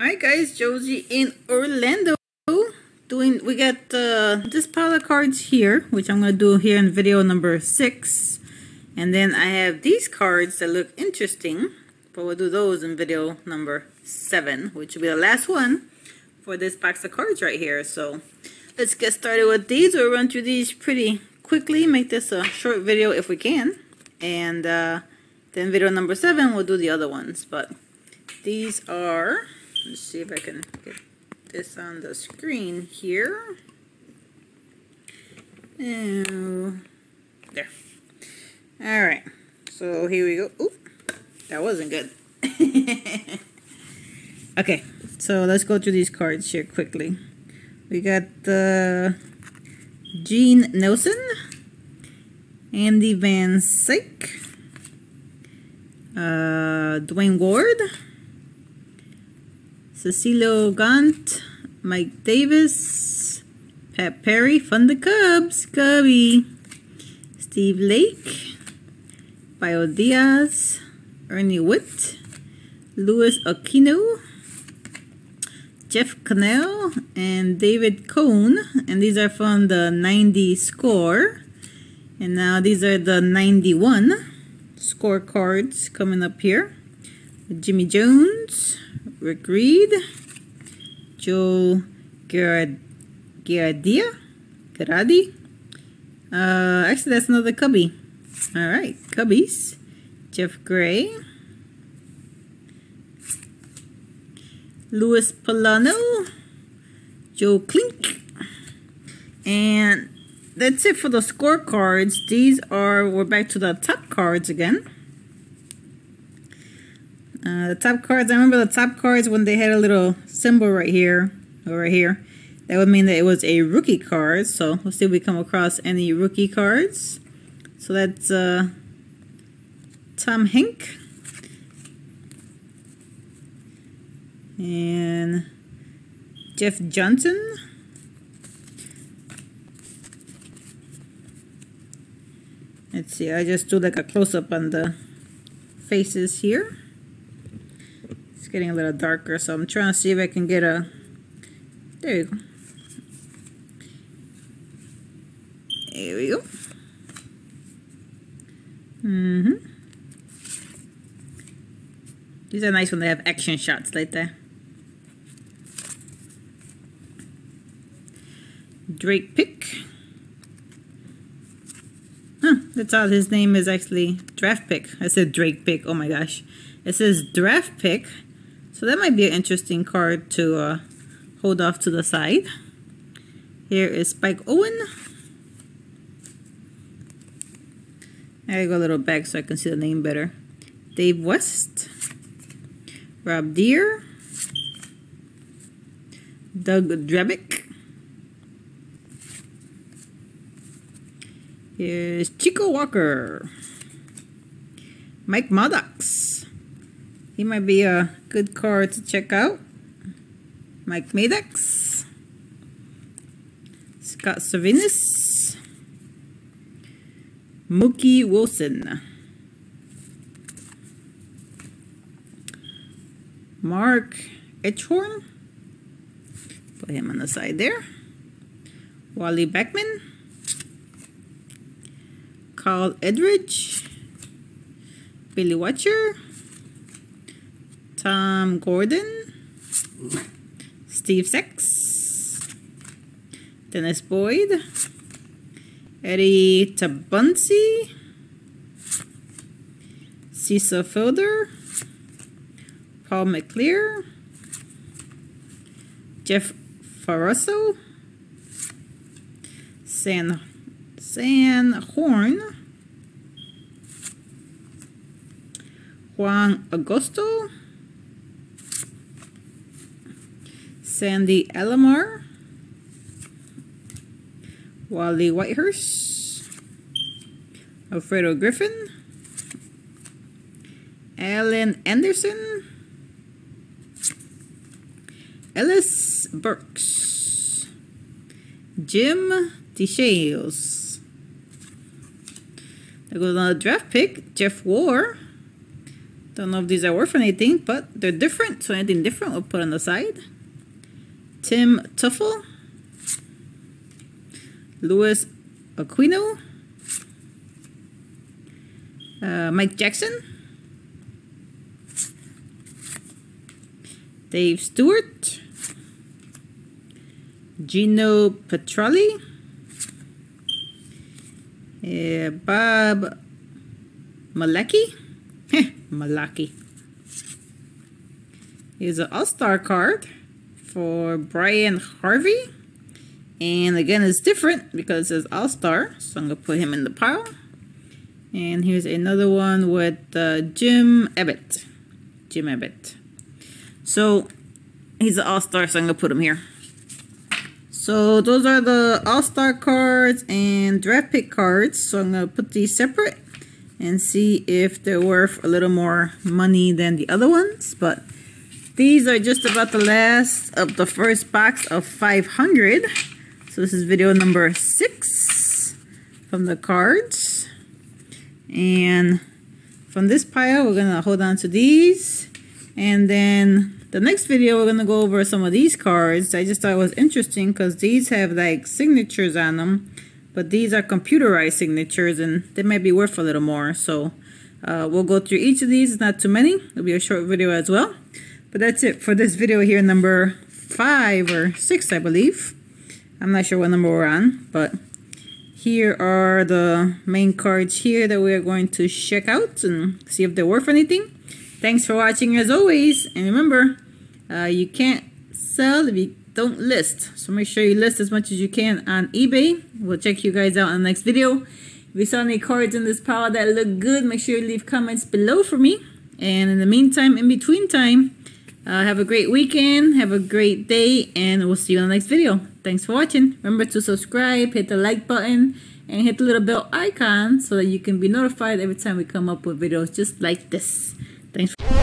Alright guys, Josie in Orlando. We got this pile of cards here, which I'm going to do here in video number 6. And then I have these cards that look interesting, but we'll do those in video number 7, which will be the last one for this box of cards right here. So let's get started with these. We'll run through these pretty quickly, make this a short video if we can. And then video number 7, we'll do the other ones. But these are... Let's see if I can get this on the screen here. And there. Alright. So here we go. Oop. That wasn't good. Okay. So let's go through these cards here quickly. We got the Gene Nelson. Andy Van Slyke. Dwayne Ward. Cecilio Gaunt, Mike Davis, Pat Perry, Fund the Cubs, Cubby, Steve Lake, Bio Diaz, Ernie Witt, Louis Aquino, Jeff Connell, and David Cohn. And these are from the 90 score. And now these are the 91 scorecards coming up here. Jimmy Jones, Rick Reed, Joe Guardia. Actually, that's another Cubby. All right, Cubbies. Jeff Gray, Luis Polano, Joe Klink, and that's it for the scorecards. These are, we're back to the top cards again. The top cards, I remember the top cards when they had a little symbol right here, or right here. That would mean that it was a rookie card, so we'll see if we come across any rookie cards. So that's Tom Hink. And Jeff Johnson. Let's see, I just do like a close-up on the faces here. Getting a little darker, so I'm trying to see if I can get a, there you go, there we go, These are nice when they have action shots like that. Draft Pick, that's all his name is actually, Draft Pick, I said Draft Pick, oh my gosh, it says Draft Pick. So that might be an interesting card to hold off to the side. Here is Spike Owen. There you go, a little back so I can see the name better. Dave West. Rob Deer. Doug Drabek. Here's Chico Walker. Mike Maddux. He might be a good card to check out. Mike Maddux. Scott Savinis. Mookie Wilson. Mark Edgehorn. Put him on the side there. Wally Backman. Carl Edridge. Billy Watcher. Tom Gordon, Steve Sachs, Dennis Boyd, Eddie Tabunsi, Cecil Felder, Paul McClear, Jeff Faroso, San Horn, Juan Agosto, Sandy Alomar, Wally Whitehurst, Alfredo Griffin, Alan Anderson, Ellis Burks, Jim DeShales. There goes another Draft Pick, Jeff Ward, Don't know if these are worth anything, but they're different, so anything different we'll put on the side. Tim Tuffle, Louis Aquino, Mike Jackson, Dave Stewart, Gino Petrelli, Bob Malaki. Malaki. Here's an all-star card for Brian Harvey. And again, it's different because it says all-star. So I'm going to put him in the pile. And here's another one with Jim Abbott. Jim Abbott. So he's an all-star, so I'm going to put him here. So those are the all-star cards and draft pick cards. So I'm going to put these separate and see if they're worth a little more money than the other ones. But these are just about the last of the first box of 500. So this is video number 6 from the cards. And from this pile, we're gonna hold on to these. And then the next video, we're gonna go over some of these cards. I just thought it was interesting because these have like signatures on them. But these are computerized signatures, and they might be worth a little more. So we'll go through each of these. It's not too many. It'll be a short video as well. But that's it for this video here, number 5 or 6, I believe. I'm not sure what number we're on. But here are the main cards here that we are going to check out and see if they're worth anything. Thanks for watching as always. And remember, you can't sell if you don't list, so make sure you list as much as you can on eBay. We'll check you guys out in the next video. If you saw any cards in this pile that look good, make sure you leave comments below for me. And in the meantime, in between time, have a great weekend, have a great day, and we'll see you in the next video. Thanks for watching. Remember to subscribe, hit the like button, and hit the little bell icon so that you can be notified every time we come up with videos just like this. Thanks for